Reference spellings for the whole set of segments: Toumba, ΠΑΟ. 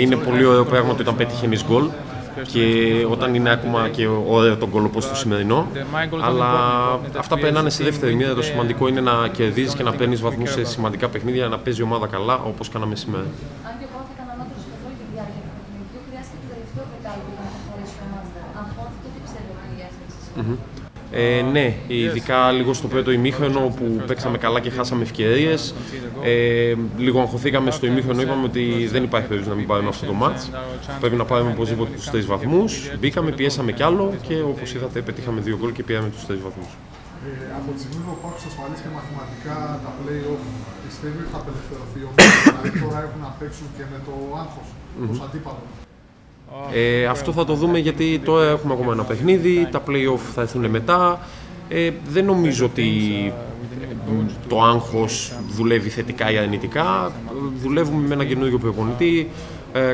Είναι πολύ ωραίο πράγμα ότι όταν πέτυχε εμείς γκολ και όταν είναι ακόμα και ωραίο τον γκολ όπως το σημερινό, αλλά αυτά περνάνε στη δεύτερη μοίρα. Το σημαντικό είναι να κερδίζεις και να παίρνεις βαθμούς σε σημαντικά παιχνίδια, να παίζει η ομάδα καλά όπως κάναμε σήμερα. Ναι, ειδικά λίγο στο πρώτο ημίχρονο που παίξαμε καλά και χάσαμε ευκαιρίες. Λίγο αγχωθήκαμε στο ημίχρονο, είπαμε ότι δεν υπάρχει περίπτωση να μην πάρουμε αυτό το μάτς. Πρέπει να πάρουμε οπωσδήποτε τους 3 βαθμούς. Μπήκαμε, πιέσαμε κι άλλο και όπως είδατε πετύχαμε 2 γκολ και πήραμε τους 3 βαθμούς. Από τη στιγμή που υπάρχουν ασφαλείς και μαθηματικά τα play-off, πιστεύει ότι θα απελευθερωθεί ο Μάρκος, δηλαδή τώρα έχουν να παίξουν και με το άγχος ως αντίπαλο? Αυτό θα το δούμε, γιατί τώρα έχουμε ακόμα ένα παιχνίδι, τα play-off θα έρθουν μετά. Δεν νομίζω ότι το άγχος δουλεύει θετικά ή αρνητικά. Δουλεύουμε με έναν καινούριο προπονητή,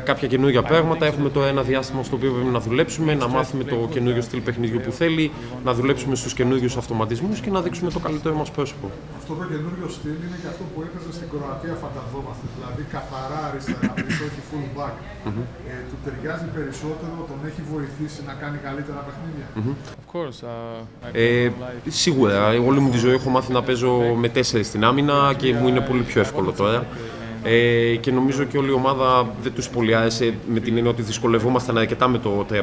κάποια καινούργια πράγματα. Έχουμε τώρα ένα διάστημα στο οποίο πρέπει να δουλέψουμε, να μάθουμε το καινούριο στυλ παιχνιδιού που θέλει, να δουλέψουμε στους καινούριους αυτοματισμούς και να δείξουμε το καλύτερο μας πρόσωπο. Αυτό το καινούριο στυλ είναι και αυτό που έπαιζε στην Κροατία, φανταζόμαστε. Δηλαδή, καθαρά αριστερά, όχι full back. Του ταιριάζει περισσότερο, τον έχει βοηθήσει να κάνει καλύτερα παιχνίδια. Σίγουρα. Όλη μου τη ζωή έχω μάθει να παίζω με 4 στην άμυνα και μου είναι πολύ πιο εύκολο τώρα. Και νομίζω και όλη η ομάδα δεν τους πολύ άρεσε, με την έννοια ότι δυσκολευόμασταν αρκετά με το 3-5-2,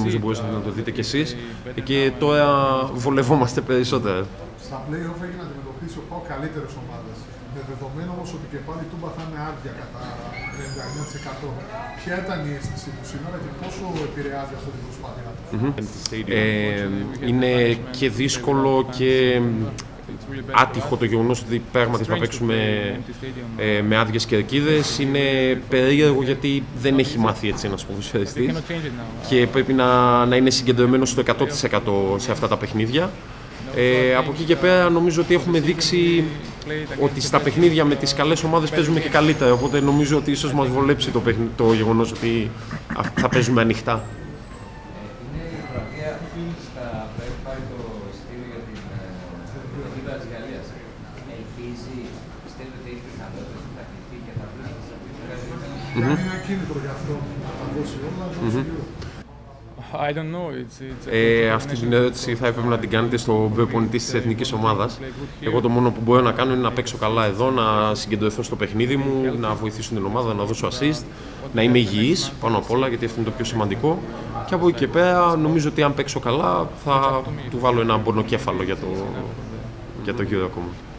νομίζω μπορούσατε να το δείτε κι εσείς, και τώρα βολευόμαστε περισσότερα. Στα play-off έχει να αντιμετωπίσει ο ΠΑΟ καλύτερες ομάδες, με δεδομένο όμως ότι και πάλι η Τούμπα θα είναι άρτια κατά 39%. Ποια ήταν η αίσθηση του σήμερα και πόσο επηρεάζει αυτή την προσπάθειά τους? Είναι και δύσκολο και άτυχο το γεγονός ότι πράγματι θα παίξουμε με άδειες κερκίδες. Είναι περίεργο γιατί δεν έχει μάθει έτσι ένας ποδοσφαιριστής και πρέπει να είναι συγκεντρωμένος στο 100% σε αυτά τα παιχνίδια. Από εκεί και πέρα νομίζω ότι έχουμε δείξει ότι στα παιχνίδια με τις καλές ομάδες παίζουμε και καλύτερα, οπότε νομίζω ότι ίσως μας βολέψει το γεγονός ότι θα παίζουμε ανοιχτά. Αυτή την ερώτηση θα έπρεπε να την κάνετε στον προπονητή της εθνικής ομάδας. Εγώ το μόνο που μπορώ να κάνω είναι να παίξω καλά εδώ, να συγκεντρωθώ στο παιχνίδι μου, να βοηθήσω την ομάδα, να δώσω assist, να είμαι υγιής πάνω απ' όλα, γιατί αυτό είναι το πιο σημαντικό. Και από εκεί και πέρα νομίζω ότι αν παίξω καλά θα του βάλω ένα μπονοκέφαλο για το γύρο ακόμα.